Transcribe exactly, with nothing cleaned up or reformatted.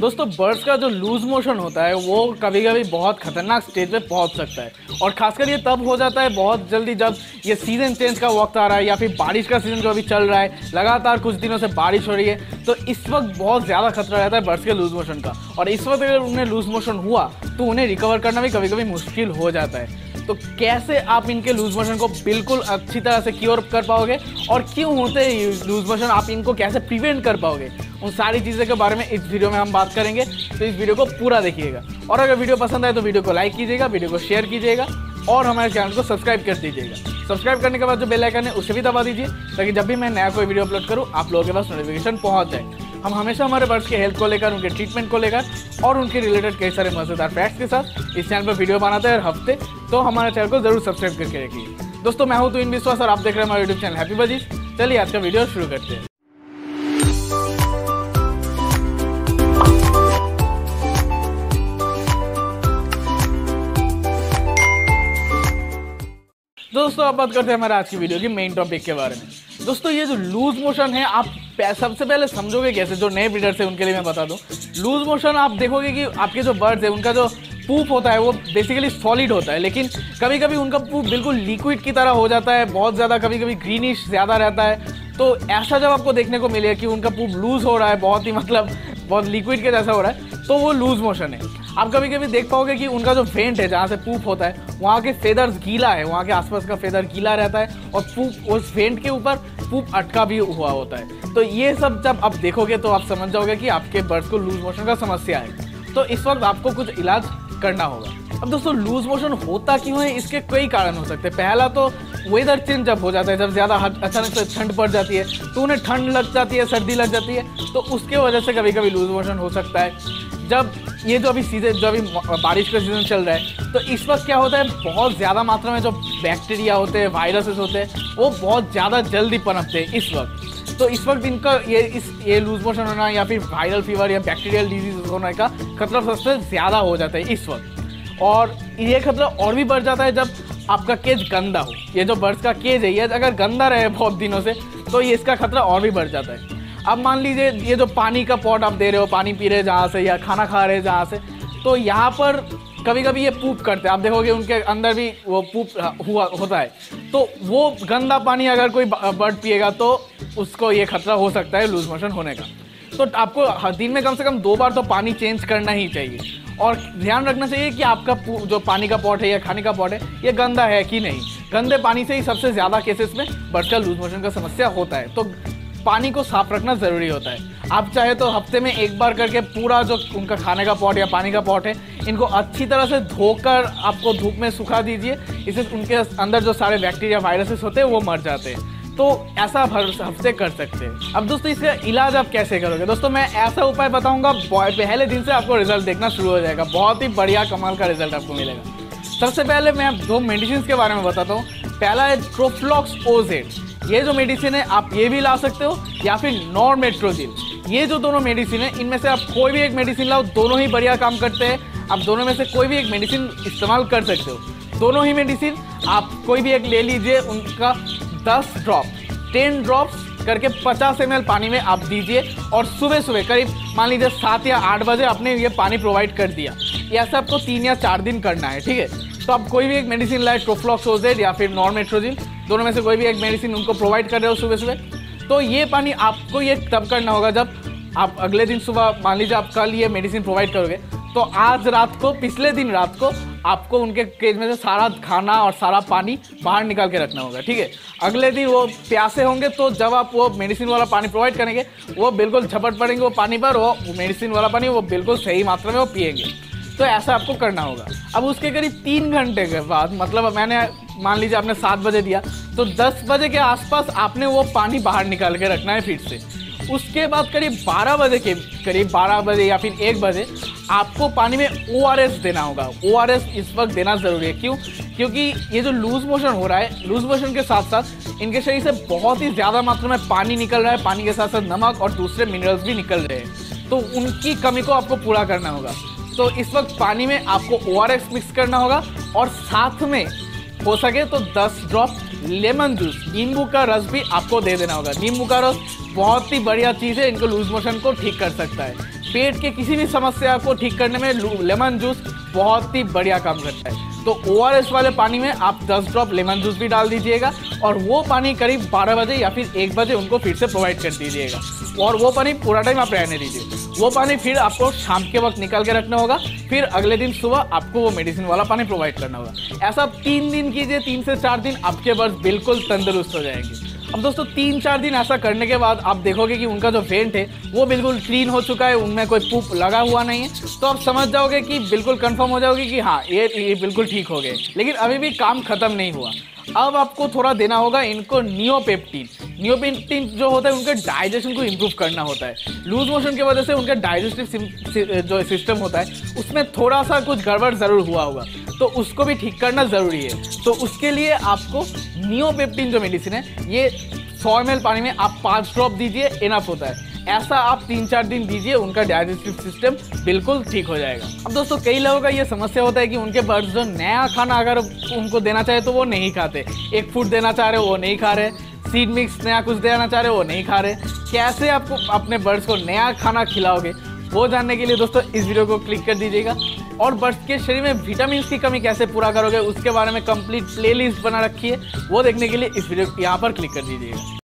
दोस्तों बर्ड्स का जो लूज मोशन होता है वो कभी कभी बहुत खतरनाक स्टेज पे पहुंच सकता है, और खासकर ये तब हो जाता है बहुत जल्दी जब ये सीज़न चेंज का वक्त आ रहा है या फिर बारिश का सीज़न जो अभी चल रहा है, लगातार कुछ दिनों से बारिश हो रही है, तो इस वक्त बहुत ज़्यादा खतरा रहता है बर्ड्स के लूज मोशन का। और इस वक्त अगर उन्हें लूज मोशन हुआ तो उन्हें रिकवर करना भी कभी कभी मुश्किल हो जाता है। तो कैसे आप इनके लूज मोशन को बिल्कुल अच्छी तरह से क्योर कर पाओगे और क्यों होते हैं लूज मोशन, आप इनको कैसे प्रिवेंट कर पाओगे, उन सारी चीज़ों के बारे में इस वीडियो में हम बात करेंगे। तो इस वीडियो को पूरा देखिएगा, और अगर वीडियो पसंद आए तो वीडियो को लाइक कीजिएगा, वीडियो को शेयर कीजिएगा और हमारे चैनल को सब्सक्राइब कर दीजिएगा। सब्सक्राइब करने के बाद जो बेल आइकन है उसे भी दबा दीजिए, ताकि जब भी मैं नया कोई वीडियो अपलोड करूँ आप लोगों के पास नोटिफिकेशन पहुँच जाए। हम हमेशा हमारे बर्ड्स के हेल्थ को लेकर, उनके ट्रीटमेंट को लेकर और उनके रिलेटेड कई सारे मजेदार फैक्ट्स के साथ इस चैनल पर वीडियो बनाते हैं हर हफ्ते, तो हमारे चैनल को जरूर सब्सक्राइब करके रखिए। दोस्तों मैं हूं तुहिन विश्वास और आप देख रहे हैं हमारा यूट्यूब चैनल हैप्पी बजीज। चलिए आज का वीडियो शुरू करते हैं। दोस्तों अब बात करते हैं हमारे आज की वीडियो की मेन टॉपिक के बारे में। दोस्तों ये जो लूज मोशन है, आप सबसे पहले समझोगे कैसे, जो नए ब्रीडर्स हैं उनके लिए मैं बता दूं, लूज मोशन आप देखोगे कि आपके जो बर्ड्स हैं उनका जो पूप होता है वो बेसिकली सॉलिड होता है, लेकिन कभी कभी उनका पूप बिल्कुल लिक्विड की तरह हो जाता है, बहुत ज़्यादा कभी कभी ग्रीनिश ज़्यादा रहता है। तो ऐसा जब आपको देखने को मिले कि उनका पूप लूज़ हो रहा है, बहुत ही मतलब बहुत लिक्विड के जैसा हो रहा है, तो वो लूज़ मोशन है। आप कभी कभी देख पाओगे कि उनका जो फेंट है, जहाँ से पूप होता है, वहाँ के फेदर्स गीला है, वहाँ के आसपास का फेदर गीला रहता है और पूप उस फेंट के ऊपर पूप अटका भी हुआ होता है। तो ये सब जब आप देखोगे तो आप समझ जाओगे कि आपके बर्ड्स को लूज मोशन का समस्या है। तो इस वक्त आपको कुछ इलाज करना होगा। अब दोस्तों लूज मोशन होता क्यों है, इसके कई कारण हो सकते हैं। पहला तो वेदर चेंज जब हो जाता है, जब ज़्यादा अचानक से ठंड पड़ जाती है तो उन्हें ठंड लग जाती है, सर्दी लग जाती है, तो उसके वजह से कभी कभी लूज मोशन हो सकता है। जब ये जो अभी सीजन, जो अभी बारिश का सीज़न चल रहा है, तो इस वक्त क्या होता है, बहुत ज़्यादा मात्रा में जो बैक्टीरिया होते हैं, वायरसेस होते हैं, वो बहुत ज़्यादा जल्दी पनपते हैं इस वक्त। तो इस वक्त इनका ये इस ये लूज मोशन होना या फिर वायरल फीवर या बैक्टीरियल डिजीज होने का खतरा सबसे ज़्यादा हो जाता है इस वक्त। और ये खतरा और भी बढ़ जाता है जब आपका केज गंदा हो। ये जो बर्ड्स का केज है, ये अगर गंदा रहे बहुत दिनों से, तो ये इसका खतरा और भी बढ़ जाता है। अब मान लीजिए ये जो पानी का पॉट आप दे रहे हो, पानी पी रहे हैं जहाँ से या खाना खा रहे हैं जहाँ से, तो यहाँ पर कभी कभी ये पूप करते हैं। आप देखोगे उनके अंदर भी वो पूप हुआ होता है, तो वो गंदा पानी अगर कोई बर्ड पिएगा तो उसको ये खतरा हो सकता है लूज मोशन होने का। तो आपको हर दिन में कम से कम दो बार तो पानी चेंज करना ही चाहिए, और ध्यान रखना चाहिए कि आपका जो पानी का पॉट है या खाने का पॉट है ये गंदा है कि नहीं। गंदे पानी से ही सबसे ज़्यादा केसेस में बर्ड का लूज मोशन का समस्या होता है। तो पानी को साफ रखना ज़रूरी होता है। आप चाहे तो हफ्ते में एक बार करके पूरा जो उनका खाने का पॉट या पानी का पॉट है, इनको अच्छी तरह से धोकर आपको धूप में सुखा दीजिए, इससे उनके अंदर जो सारे बैक्टीरिया वायरसेस होते हैं वो मर जाते हैं। तो ऐसा हर हफ्ते कर सकते हैं। अब दोस्तों इसका इलाज आप कैसे करोगे, दोस्तों मैं ऐसा उपाय बताऊँगा, पहले दिन से आपको रिजल्ट देखना शुरू हो जाएगा, बहुत ही बढ़िया कमाल का रिजल्ट आपको मिलेगा। सबसे पहले मैं दो मेडिसिन के बारे में बताता हूँ। पहला है ड्रोफ्लॉक्स ओजेड, ये जो मेडिसिन है आप ये भी ला सकते हो, या फिर नॉर्मेट्रोजिन। ये जो दोनों मेडिसिन है, इनमें से आप कोई भी एक मेडिसिन लाओ, दोनों ही बढ़िया काम करते हैं। आप दोनों में से कोई भी एक मेडिसिन इस्तेमाल कर सकते हो। दोनों ही मेडिसिन आप कोई भी एक ले लीजिए, उनका दस ड्रॉप टेन ड्रॉप्स करके पचास एम एल पानी में आप दीजिए, और सुबह सुबह करीब मान लीजिए सात या आठ बजे आपने ये पानी प्रोवाइड कर दिया। ऐसा आपको तीन या चार दिन करना है, ठीक है। तो आप कोई भी एक मेडिसिन लाए, ड्रोफ्लॉक्स ओजेड या फिर नॉर्मेट्रोजिन, दोनों में से कोई भी एक मेडिसिन उनको प्रोवाइड कर रहे हो सुबह सुबह। तो ये पानी आपको ये तब करना होगा जब आप अगले दिन सुबह, मान लीजिए आप कल ये मेडिसिन प्रोवाइड करोगे, तो आज रात को, पिछले दिन रात को आपको उनके केज में से सारा खाना और सारा पानी बाहर निकाल के रखना होगा, ठीक है। अगले दिन वो प्यासे होंगे, तो जब आप वो मेडिसिन वाला पानी प्रोवाइड करेंगे, वो बिल्कुल झपट पड़ेंगे वो पानी पर, वो मेडिसिन वाला पानी वो बिल्कुल सही मात्रा में वो पिएंगे। तो ऐसा आपको करना होगा। अब उसके करीब तीन घंटे के बाद, मतलब मैंने मान लीजिए आपने सात बजे दिया, तो दस बजे के आसपास आपने वो पानी बाहर निकाल के रखना है फिर से। उसके बाद करीब बारह बजे के करीब बारह बजे या फिर एक बजे आपको पानी में ओ आर एस देना होगा। ओ आर एस इस वक्त देना ज़रूरी है। क्यों? क्योंकि ये जो लूज मोशन हो रहा है, लूज मोशन के साथ साथ इनके शरीर से बहुत ही ज़्यादा मात्रा में पानी निकल रहा है, पानी के साथ साथ नमक और दूसरे मिनरल्स भी निकल रहे हैं, तो उनकी कमी को आपको पूरा करना होगा। तो इस वक्त पानी में आपको ओ आर एस मिक्स करना होगा, और साथ में हो सके तो दस ड्रॉप लेमन जूस, नींबू का रस भी आपको दे देना होगा। नींबू का रस बहुत ही बढ़िया चीज़ है, इनको लूज मोशन को ठीक कर सकता है। पेट के किसी भी समस्या को ठीक करने में लेमन जूस बहुत ही बढ़िया काम करता है। तो ओ आर एस वाले पानी में आप दस ड्रॉप लेमन जूस भी डाल दीजिएगा और वो पानी करीब बारह बजे या फिर एक बजे उनको फिर से प्रोवाइड कर दीजिएगा और वो पानी पूरा टाइम आप रहने दीजिए। वो पानी फिर आपको शाम के वक्त निकाल के रखना होगा, फिर अगले दिन सुबह आपको वो मेडिसिन वाला पानी प्रोवाइड करना होगा। ऐसा तीन दिन कीजिए, तीन से चार दिन आपके बर्ड्स बिल्कुल तंदुरुस्त हो जाएंगे। अब दोस्तों तीन चार दिन ऐसा करने के बाद आप देखोगे कि उनका जो वेंट है वो बिल्कुल क्लीन हो चुका है, उनमें कोई पूप लगा हुआ नहीं है। तो आप समझ जाओगे कि बिल्कुल कंफर्म हो जाओगे कि हाँ ये ये बिल्कुल ठीक हो गए। लेकिन अभी भी काम खत्म नहीं हुआ। अब आपको थोड़ा देना होगा इनको न्योपेप्टिन। न्योपेप्टिन जो होता है उनके डाइजेशन को इम्प्रूव करना होता है। लूज मोशन की वजह से उनका डाइजेस्टिव जो सिस्टम होता है उसमें थोड़ा सा कुछ गड़बड़ ज़रूर हुआ होगा, तो उसको भी ठीक करना ज़रूरी है। तो उसके लिए आपको न्योपेप्टिन जो मेडिसिन है ये सौ एम एल पानी में आप पाँच ड्रॉप दीजिए, इनफ होता है। ऐसा आप तीन चार दिन दीजिए, उनका डाइजेस्टिव सिस्टम बिल्कुल ठीक हो जाएगा। अब दोस्तों कई लोगों का ये समस्या होता है कि उनके बर्ड्स जो नया खाना अगर उनको देना चाहे तो वो नहीं खाते। एक फूड देना चाह रहे हो वो नहीं खा रहे, सीड मिक्स नया कुछ देना चाह रहे हो वो नहीं खा रहे। कैसे आपको अपने बर्ड्स को नया खाना खिलाओगे वो जानने के लिए दोस्तों इस वीडियो को क्लिक कर दीजिएगा। और बर्ड्स के शरीर में विटामिन की कमी कैसे पूरा करोगे उसके बारे में कंप्लीट प्लेलिस्ट बना रखी है, वो देखने के लिए इस वीडियो यहाँ पर क्लिक कर दीजिएगा।